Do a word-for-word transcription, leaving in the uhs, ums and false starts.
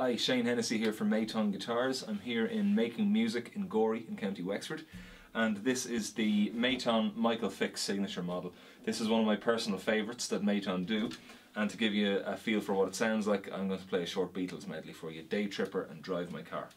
Hi, Shane Hennessy here from Maton Guitars. I'm here in Making Music in Gorey in County Wexford, and this is the Maton Michael Fix Signature Model. This is one of my personal favourites that Maton do, and to give you a feel for what it sounds like, I'm going to play a short Beatles medley for you, Day Tripper and Drive My Car.